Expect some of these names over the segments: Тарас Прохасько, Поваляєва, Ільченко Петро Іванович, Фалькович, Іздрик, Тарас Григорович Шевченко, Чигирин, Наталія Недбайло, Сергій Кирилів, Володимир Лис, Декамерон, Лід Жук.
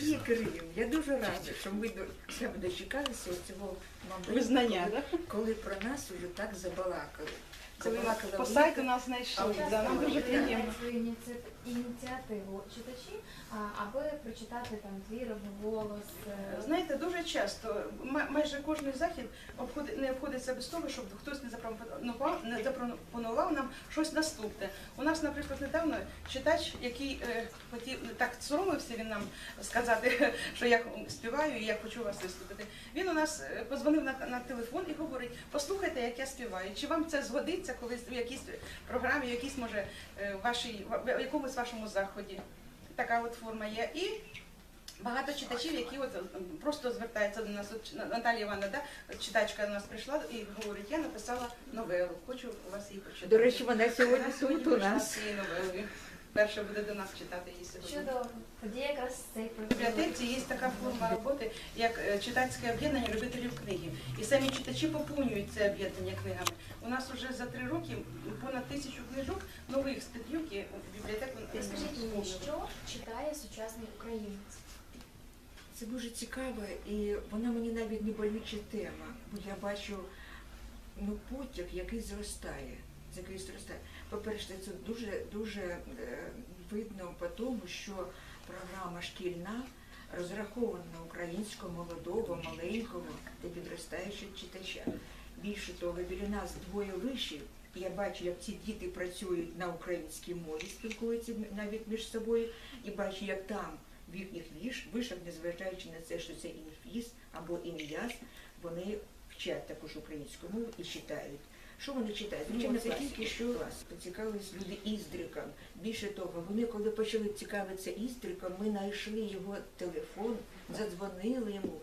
Сергій Кирилів, я дуже рада, що ми ще дочекалися цього моменту, коли про нас уже так забалакали. По сайту нас знайшли, нам дуже приємно. Ініціативу читачів, аби прочитати там твір, голос. Знаєте, дуже часто, майже кожен захід не обходиться без того, щоб хтось не запропонував нам щось наступне. У нас, наприклад, недавно читач, який так соромився він нам сказати, що я співаю і я хочу вас вислухати, він у нас подзвонив на телефон і говорить, послухайте, як я співаю, чи вам це згодиться колись в якійсь програмі, в якійсь, може, якомусь вашому заході. Така от форма є. І багато читачів, які просто звертаються до нас. Наталія Івановна, читачка до нас прийшла і говорить, я написала новелу, хочу у вас її почитати. До речі, вона сьогодні тут у нас. Перша буде до нас читати її сьогодні. Чудово. Тоді якраз цей проєкт. В бібліотеці є така форма роботи, як читацьке об'єднання любителів книги. І самі читачі поповнюють це об'єднання книгами. У нас вже за 3 роки понад 1000 книжок, нових з підлюки в бібліотеку. Скажіть мені, що читає сучасний українець? Це дуже цікаво, і вона мені навіть не болюча тема, бо я бачу потяг, який зростає. По-перше, це дуже видно по тому, що програма шкільна розрахована на українського, молодого, маленького та підростаючого читача. Більше того, біля нас 2 вишів, і я бачу, як ці діти працюють на українській мові, спілкуються навіть між собою, і бачу, як там в їхніх вишах, незважаючи на те, що це інфіз або ін'яз, вони вчать також українську мову і читають. Що вони читають? Звичайно, це тільки що поцікавились люди Іздриком. Більше того, вони коли почали цікавитися Іздриком, ми знайшли його телефон, задзвонили йому,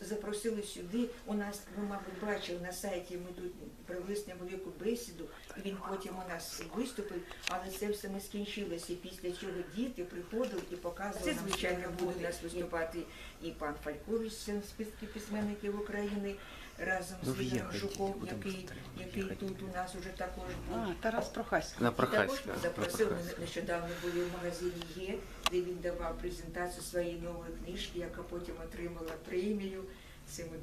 запросили сюди. У нас, ви, мабуть, бачили на сайті, ми тут привезли велику бесіду, і він потім у нас виступив, але це все не скінчилося. І після цього діти приходили і показували нам, звичайно, буде у нас виступати і пан Фалькович, списки письменників України, разом з Лідом Жуком, який тут у нас вже також був. Тарас Прохасько. Також запросив, ми нещодавно були в магазині «Є», де він давав презентацію своєї нової книжки, яка потім отримала премію. Це ми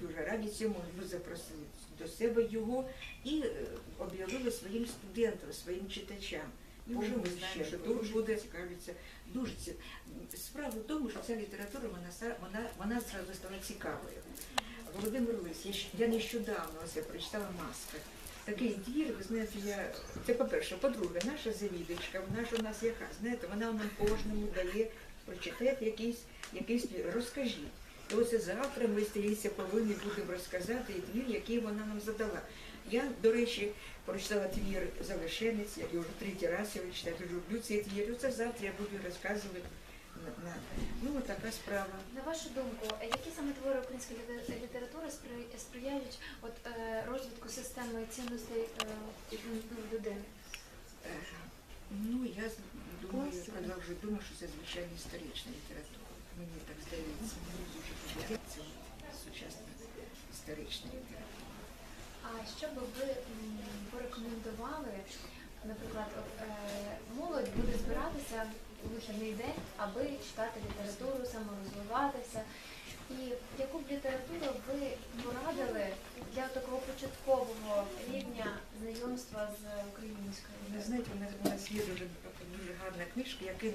дуже раді цьому. Ми запросили до себе його і об'явили своїм студентам, своїм читачам. І вже ми знаємо, що дуже буде цікавитися. Справа в тому, що ця література, вона зразу стала цікавою. Володимир Лис, я нещодавно прочитала «Маска». Такий твір, ви знаєте, це по-перше. По-друге, наша завідувачка, вона ж у нас яка, знаєте, вона нам кожному дає прочитати якийсь твір. Розкажіть. І оце завтра ми, здається, повинні будемо розказати твір, який вона нам задала. Я, до речі, прочитала твір «Залишенець», я вже 3-й раз його читаю, я люблю цей твір. Оце завтра я буду розказувати. Ну, така справа. На вашу думку, які саме твори української літератури сприяють розвитку системи цінностей людини? Ну, я продовжую думати, що це, звичайно, історична література. Мені так здається, мені дуже подобається сучасна історична література. А що би ви порекомендували, наприклад, молодь буде збиратися в вихідний день, аби читати літературу, саморозвиватися? І яку б літературу ви порадили для такого початкового рівня знайомства з українською? Ви знаєте, у нас є дуже гарна книжка, яку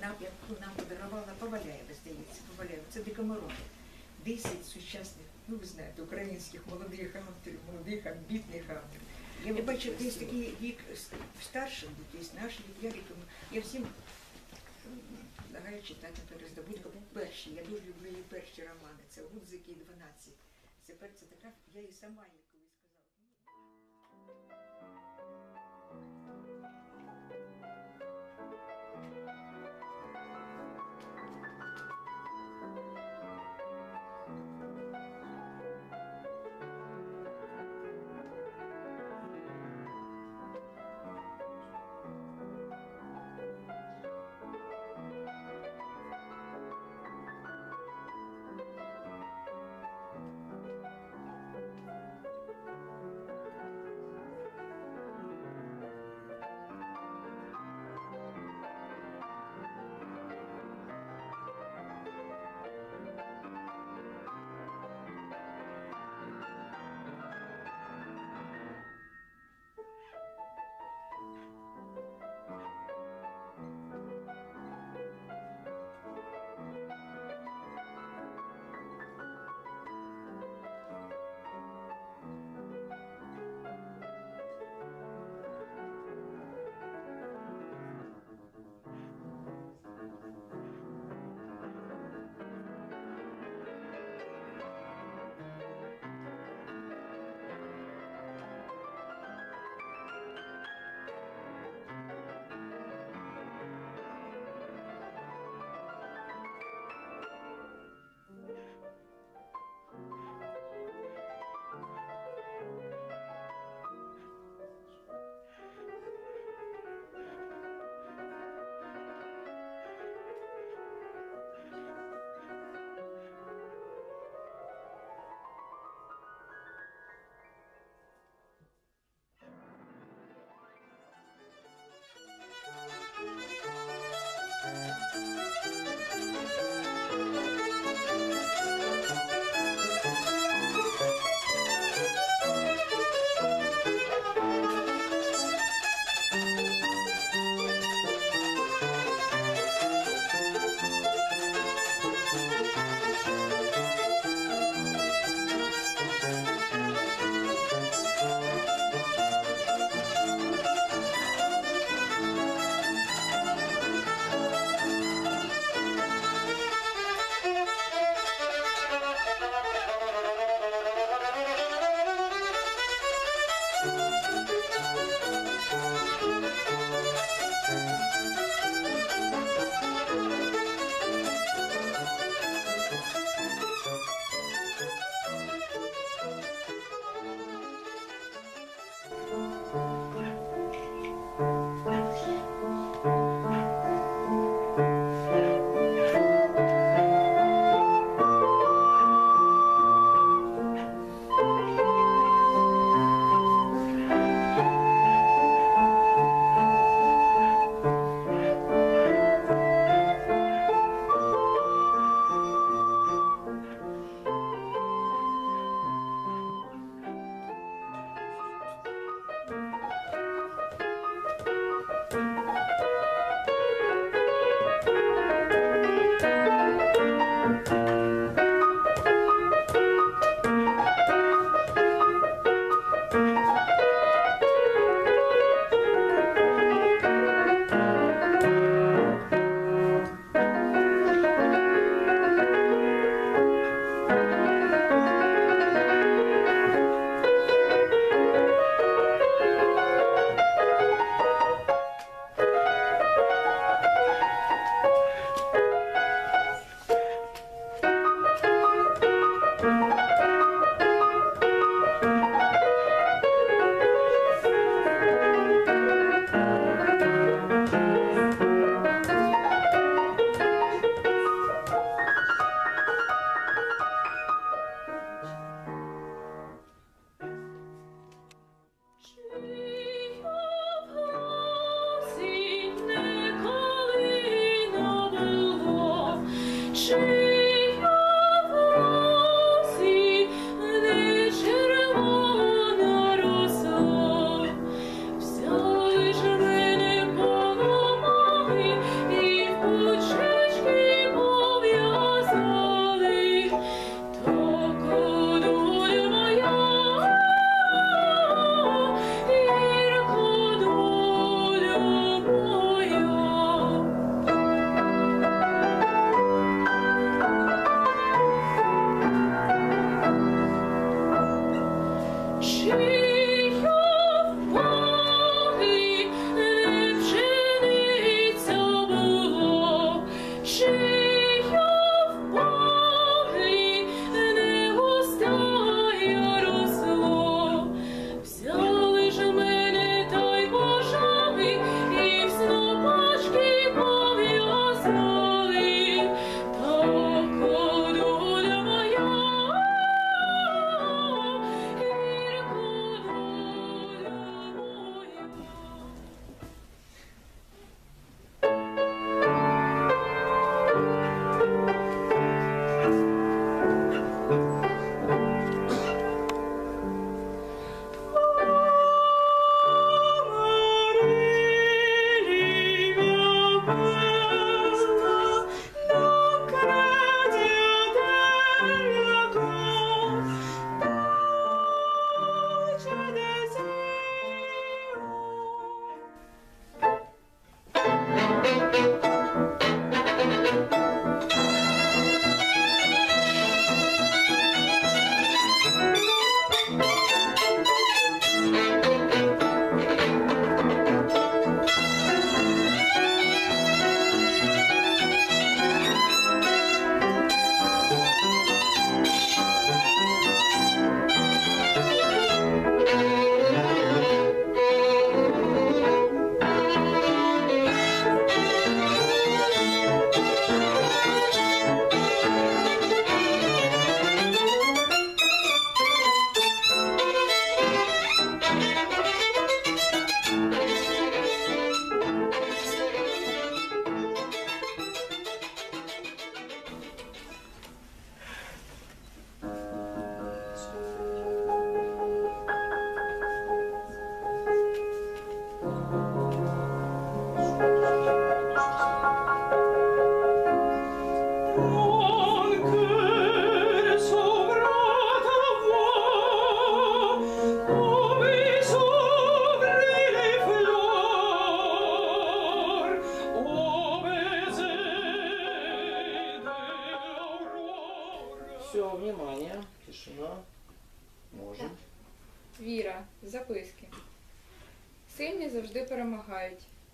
нам подарувала Поваляєва, здається. Це «Декамерон». 10 сучасних, ну ви знаєте, українських молодих авторів, амбітних авторів. Я бачу, десь такий вік старший, десь наш вік, я рекомендую. Я всім нагадаю читати «Роздобутку». Перші, я дуже люблю її перші романи, це «Гудзики» і «12». Тепер це така, я і сама її колись сказала.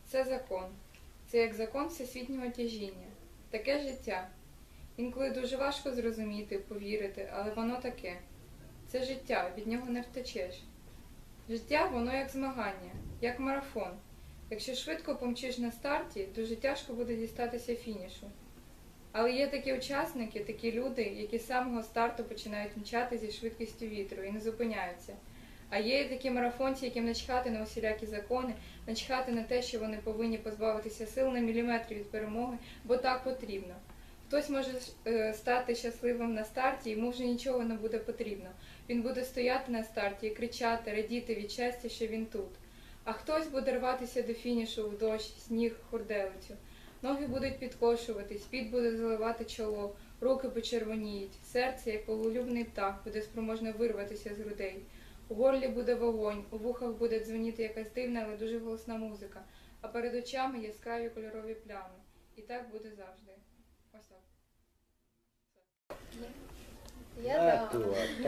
Це закон. Це як закон всесвітнього тяжіння. Таке життя. Інколи дуже важко зрозуміти, повірити, але воно таке. Це життя, від нього не втечеш. Життя воно як змагання, як марафон. Якщо швидко помчиш на старті, дуже тяжко буде дістатися фінішу. Але є такі учасники, такі люди, які з самого старту починають мчати зі швидкістю вітру і не зупиняються. А є і такі марафонці, яким начхати на усілякі закони, начхати на те, що вони повинні позбавитися сил на міліметр від перемоги, бо так потрібно. Хтось може стати щасливим на старті, йому вже нічого не буде потрібно. Він буде стояти на старті і кричати, радіти від щастя, що він тут. А хтось буде рватися до фінішу в дощ, сніг, хурделицю. Ноги будуть підкошуватись, під буде заливати чоло, руки почервоніють, серце, як волелюбний птах, буде спроможно вирватися з грудей. У горлі буде вогонь, у вухах буде дзвоніти якась дивна, але дуже голосна музика, а перед очами яскраві кольорові плями. І так буде завжди. Ось так. Я так.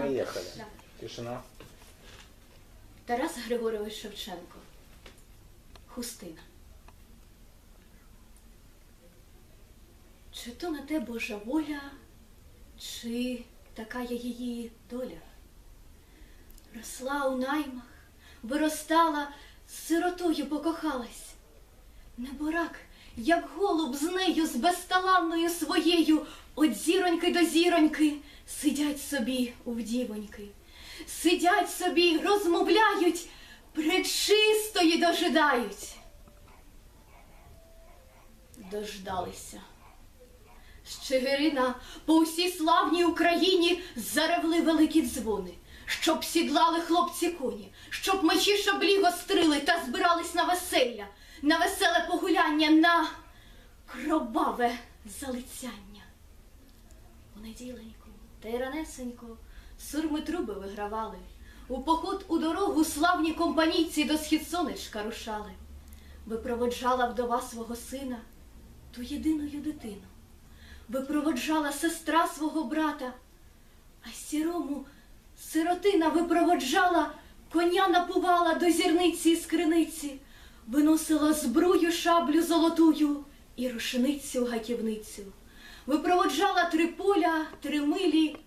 Поїхали. Тишина. Тарас Григорович Шевченко. Хустина. Чи то на те Божа воля, чи Така є її доля. Росла у наймах, виростала, з сиротою покохалась. Неборак, як голуб з нею, з безталанною своєю, от зіроньки до зіроньки, сидять собі у вдівоньки. Сидять собі, розмовляють, пречистої дожидають. Дождалися. З Чигирина по усій славній Україні заревли великі дзвони, щоб сідлали хлопці коні, щоб мечі шаблі гострили та збирались на веселля, на веселе погуляння, на кроваве залицяння. У неділеньку та й ранесенько сурми труби вигравали, у поход у дорогу славні компанійці до схід сонечка рушали. Випроводжала вдова свого сина, ту єдиною дитину, випроводжала сестра свого брата, а сірому сиротина випроводжала, коня напувала до зірниці і скриниці, виносила збрую шаблю золотую і рушницю-гаківницю. Випроводжала три поля, три милі,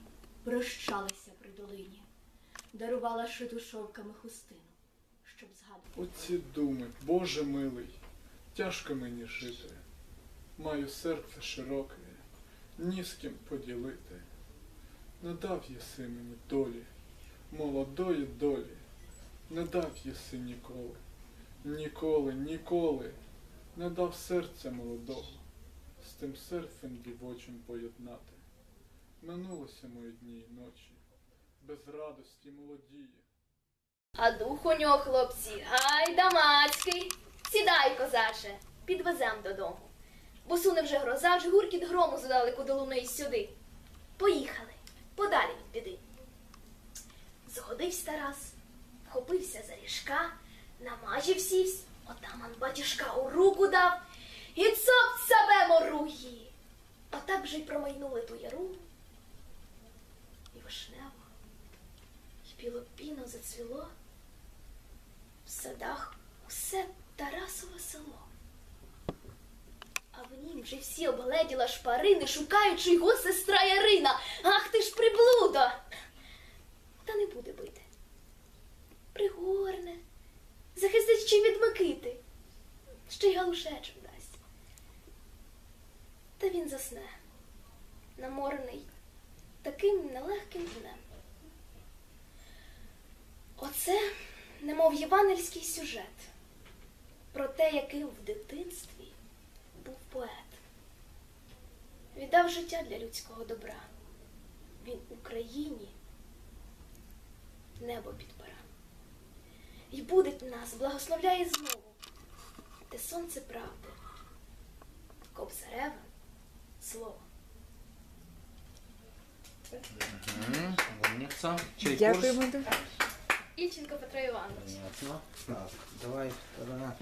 прощалася при долині, дарувала шиту шовками хустину, щоб згадати. Оці думи, Боже милий, тяжко мені жити, маю серце широке, ні з ким поділити. Не дав єси мені долі, молодої долі, не дав єси ніколи, ніколи, ніколи, не дав серця молодого з тим серцем дівочим поєднати. Минулося мої дні і ночі, без радості молодії. А дух у нього, хлопці, ай дамацький. Сідай, козаче, підвезем додому. Бо суне вже гроза, ж гуркіт грому здалеку до луни й сюди. Поїхали, подалі від біди. Згодивсь Тарас, вхопився за ріжка, намажів сівсь, отаман батюшка у руку дав, і цоп себе моругі. Отак же й промайнули ту яру, і вишнево, і білопіно зацвіло, в садах усе Тарасове село. А в нім же всі обгледіла шпарини, шукаючи його сестра Ярина. Ах ти ж приблудо! Та не буде бити. Пригорне, захистячи від Микити, ще й галушечок дасть. Та він засне, наморений таким нелегким днем. Оце, немов євангельський сюжет, про те, яким в дитинстві був поет. Віддав життя для людського добра. Він Україні небо підпирав. І буде нас, благословляє знову, те сонце правди, Кобзареве слово. Дякуємо. Ільченко Петро Іванович. Давай, давай.